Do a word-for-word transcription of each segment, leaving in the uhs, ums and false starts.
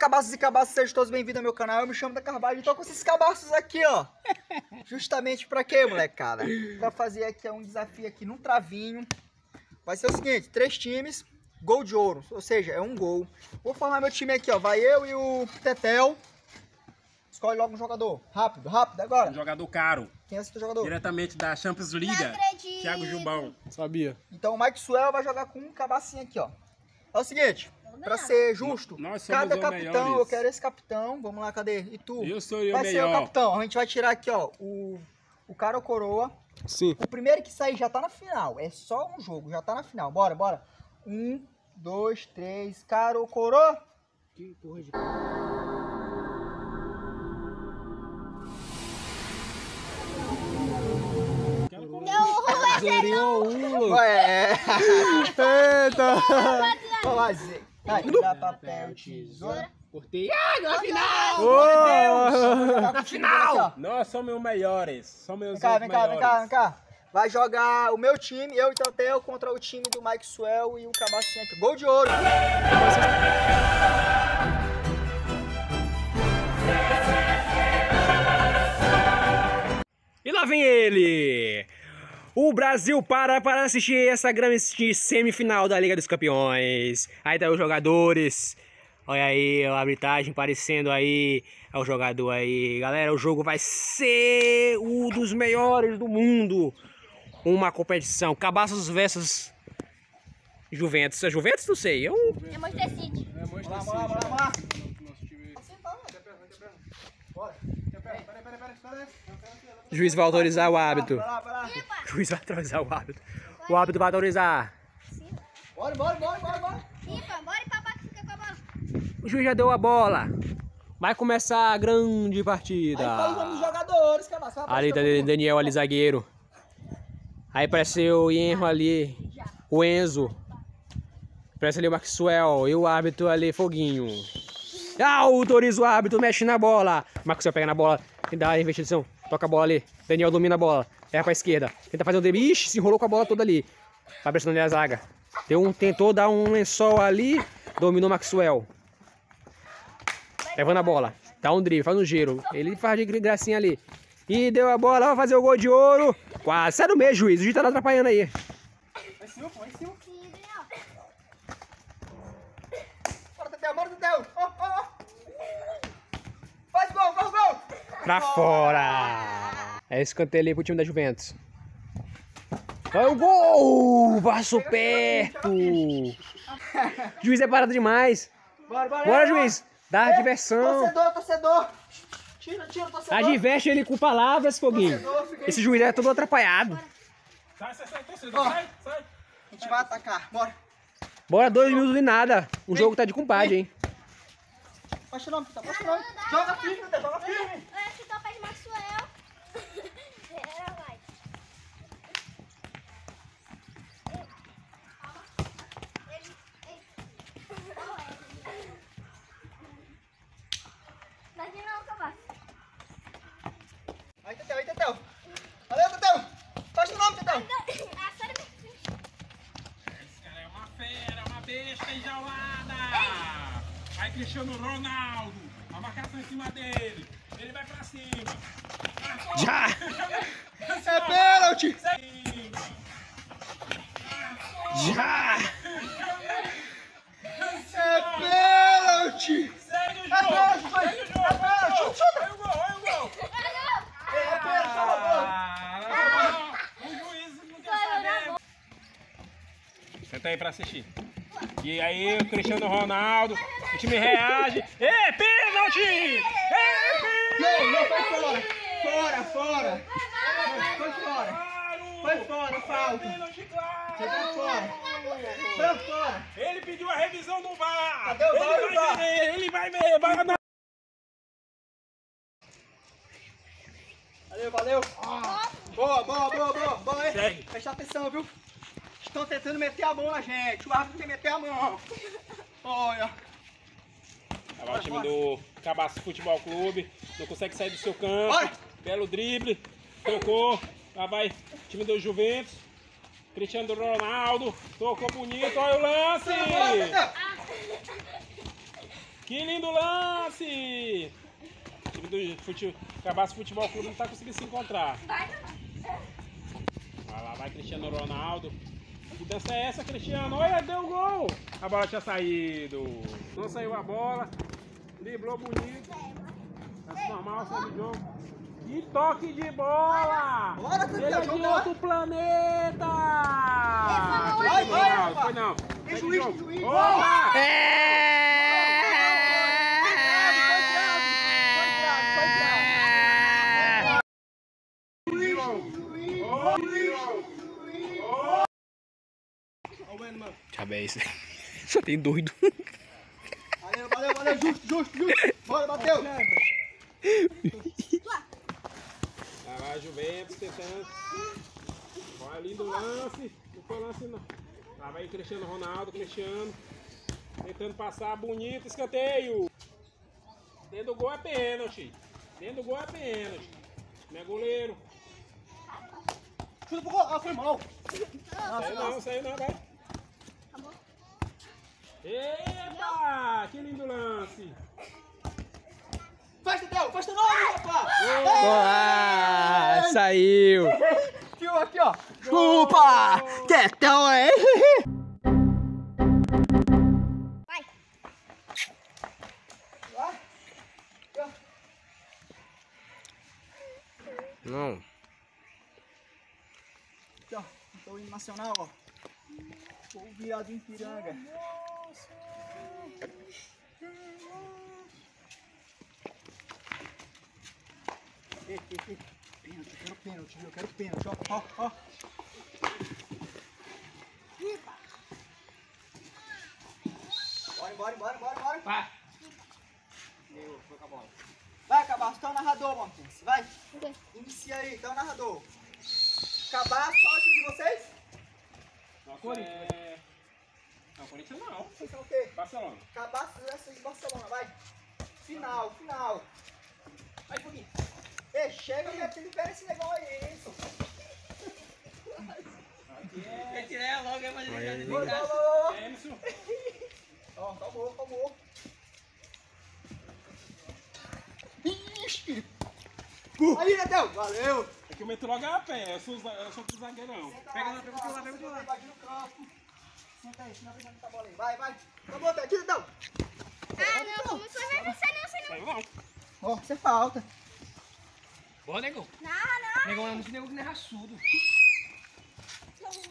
cabaços e cabaços, sejam todos bem-vindos ao meu canal. Eu me chamo da Carvalho e tô com esses cabaços aqui, ó. Justamente pra quê, molecada? Pra fazer aqui um desafio aqui num travinho. Vai ser o seguinte, três times, gol de ouro, ou seja, é um gol. Vou formar meu time aqui, ó, vai eu e o Teteu. Escolhe logo um jogador, rápido, rápido, agora. Um jogador caro. Quem é esse teu jogador? Diretamente da Champions League, Thiago Jubão. Sabia. Então o Mike Suel vai jogar com um cabacinho aqui, ó. É o seguinte, pra ser justo, cada capitão, eu quero esse capitão, vamos lá, cadê? E tu? Eu sou eu melhor. Vai ser o capitão, a gente vai tirar aqui, ó, o, o cara ou coroa. Sim. O primeiro que sair já tá na final, é só um jogo, já tá na final, bora, bora. Um, dois, três, cara ou coroa? Que porra de... Zerou um. Ué. Eita. Vamos lá, Zé. Vai, dá papel, tesoura. Cortei. Ah, na final! Oh, na final! Nós somos os melhores. Somos os melhores. Vem cá, vem cá, vem cá. Vai jogar o meu time, eu e Teteu, contra o time do Mike Suel e o Cabacinha. Gol de ouro. E lá vem ele. O Brasil para para assistir essa grande semifinal da Liga dos Campeões. Aí tá os jogadores. Olha aí a arbitragem aparecendo aí. É o jogador aí. Galera, o jogo vai ser um dos melhores do mundo. Uma competição. Cabaços versus Juventus. É Juventus? Não sei. É um... É Manchester City. É Manchester City. Vamos lá, vamos lá, vamos lá. O juiz vai autorizar o árbitro. O juiz vai autorizar o árbitro. O árbitro vai autorizar. Bora, bora, bora, bora, bora. Bora e papai que fica com a bola. O juiz já deu a bola. Vai começar a grande partida. Ali tá Daniel ali, zagueiro. Aí parece o Enzo ali. O Enzo. Parece ali o Maxwell. E o árbitro ali, Foguinho. Ah, autoriza o árbitro, mexe na bola. Maxwell pega na bola, dá a investigação, toca a bola ali. Daniel domina a bola, erra pra esquerda. Tenta fazer um drible, ixi, se enrolou com a bola toda ali. Vai pressionando ali a zaga. Deu um, tentou dar um lençol ali, dominou Maxwell. Levando a bola, dá um drible, faz um giro. Ele faz de gracinha ali. E deu a bola, vai fazer o gol de ouro. Quase, sai do meio, juiz, o juiz tá atrapalhando aí. Pra fora! É escanteio ali pro time da Juventus. Olha o gol! Passou perto! Juiz é parado demais! Bora, bora, bora, juiz! Dá a diversão! Torcedor, torcedor! Tira, tira, torcedor! Adverte ele com palavras, Foguinho! Esse juiz é todo atrapalhado! Sai, sai, sai, torcedor! Sai, sai! A gente vai atacar, bora! Bora, dois minutos e nada! O jogo tá de compadre, hein! Baixa o nome, tá baixo o nome. Joga firme, joga firme. Eu acho que tô perto de Maxwell. Era, vai. Vai de novo, Cabaço. Aí, Teteu, aí, Teteu. Valeu, Teteu. Baixa o nome, Teteu. Esse cara é uma fera, uma besta enjaulada. Aí Cristiano Ronaldo, a marcação em cima dele, ele vai pra cima. Já! É pênalti! Já! É pênalti! Segue o jogo! Segue o jogo! É pênalti! Olha o gol, olha o gol! É pênalti, olha o gol! O juiz não quer saber! Senta aí pra assistir. E aí o Cristiano Ronaldo, o time reage. É pênalti! É pênalti! Não, não, foi fora! Fora, fora! Foi fora! Foi fora, falta! Foi fora! Foi fora! Ele pediu a revisão do V A R! Ele vai ver, ele vai ver! Valeu, valeu! Boa, boa, boa, boa! Boa, hein? Presta atenção, viu? Estão tentando meter a mão na gente. O árbitro tem que meter a mão. Olha. Olha lá o time do Caboço Futebol Clube. Não consegue sair do seu campo. Olha. Belo drible. Tocou. Lá vai o time do Juventus. Cristiano Ronaldo. Tocou bonito. Olha o lance. Que lindo lance! O time do fute... Caboço Futebol Clube não tá conseguindo se encontrar. Vai lá, vai Cristiano Ronaldo. Que dança é essa, Cristiano? Olha, deu um gol! A bola tinha saído. Não saiu a bola. Driblou bonito. Tá normal, sabe o jogo. E toque de bola! Bora, ele é de outro planeta! Vai, vai, foi não. Foi juiz, juiz. Opa! Cabeça. Só tem doido. Valeu, valeu, valeu, justo, justo, justo. Bora, bateu. Lá vai a Juventus tentando. Olha, lindo lance. Não foi lance, não. Lá vai o Cristiano Ronaldo, Cristiano. Tentando passar, bonito, escanteio. Dentro do gol é pênalti. Dentro do gol é pênalti. Meu goleiro. Chuta pro gol, ah, foi mal. Saiu não, saiu não, vai. Eita! Que lindo lance! Faz, Teteu! Faz, Teteu! Ah, saiu! Aqui, ó! Aqui, ó. Desculpa! Teteu, hein? Vai! Não! Aqui, ó! Tô indo nacional, ó! O viado em piranga. Pênalti, eu quero pênalti, eu quero pênalti, ó, ó, ó. Bora, bora, bora, bora, bora. Vai. Meu, foi com a bola. Vai, Cabaço, tá o narrador, Martins. Vai. Inicia aí, tá o narrador. Cabaço, qual é o time de vocês? Corinthians. É... Não, Corinthians não. Vocês são o quê? Barcelona. Cabaço de Barcelona, vai. Final, final. Vai, Foguinho. Ei, chega, minha filha, libera esse negócio aí, isso. Quer tirar logo, é mais ligado de graça. Ó, calmou, calmou. Ixi. Aí, Teteu. Valeu. Eu meto logo a pé, eu sou o zagueirão. Pega lá, pega o lá, pega o lá. Bate no campo. Senta aí, senão pegando essa bola aí. Vai, vai. Acabou, tá aqui, então. Ah, não, não foi mais você, não, você não. Saiu não. Ó, você falta. Boa, Negão. Não, não. Negão é muito Negão que não é raçudo.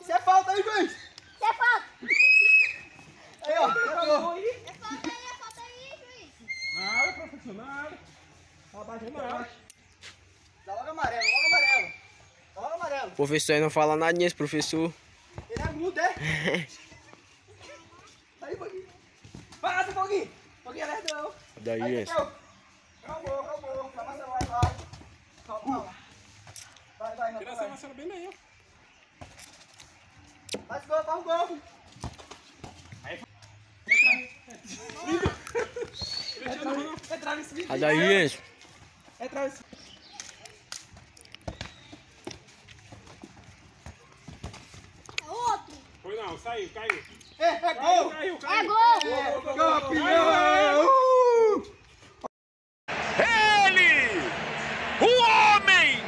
Você falta aí, juiz. Você falta. Aí, ó. Você falta aí, falta aí, juiz. Nada, profissional. Ó, bate pra baixo. Dá logo amarelo, logo amarelo. Dá logo amarelo. O professor aí não fala nada nisso, professor. Ele é mudo, é? Aí, Foguinho. Passa, Foguinho. Foguinho é lerdão. Daí, esse. Calmou, calmou. Calma, vai, vai. Calma, vai, vai. Tira essa maçã bem daí, ó. Faz o gol, faz o gol. Aí, Foguinho. É trave esse vídeo. Aí, daí, esse. É trave esse vídeo. Não, saiu, caiu. É, é caiu, gol! Caiu, caiu. É gol! É, gol, gol, gol, gol, gol, gol. Ele! O homem!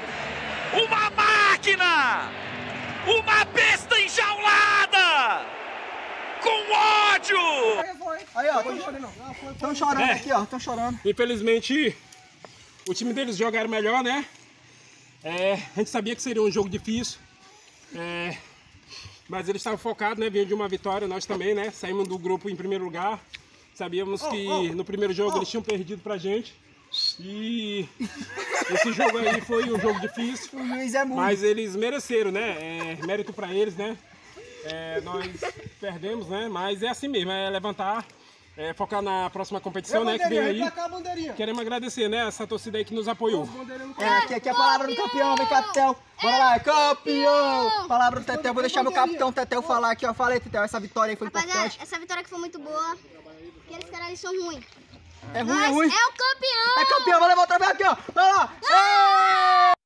Uma máquina! Uma besta enjaulada! Com ódio! Aí, ó, estão chorando. Estão chorando é. Aqui, ó, estão chorando. Infelizmente, o time deles jogaram melhor, né? É, a gente sabia que seria um jogo difícil. É... Mas eles estavam focados, né? Vinha de uma vitória, nós também, né? Saímos do grupo em primeiro lugar. Sabíamos oh, que oh, no primeiro jogo oh. eles tinham perdido pra gente. E esse jogo aí foi um jogo difícil. O juiz é muito. Mas eles mereceram, né? É, mérito pra eles, né? É, nós perdemos, né? Mas é assim mesmo, é levantar, é, focar na próxima competição, eu né? Que vem aí. Cá, queremos agradecer, né? Essa torcida aí que nos apoiou. É, aqui, aqui é a palavra do campeão, vem cá, Teteu. Bora lá, campeão! Palavra do Teteu, vou deixar meu capitão Teteu falar aqui, ó. Fala aí, Teteu, essa vitória aí foi Rapaz, importante. Essa vitória que foi muito boa, porque eles caras ali são ruins. É ruim, é ruim? É o campeão! É campeão, vai levar outra vez aqui, ó! Vai lá!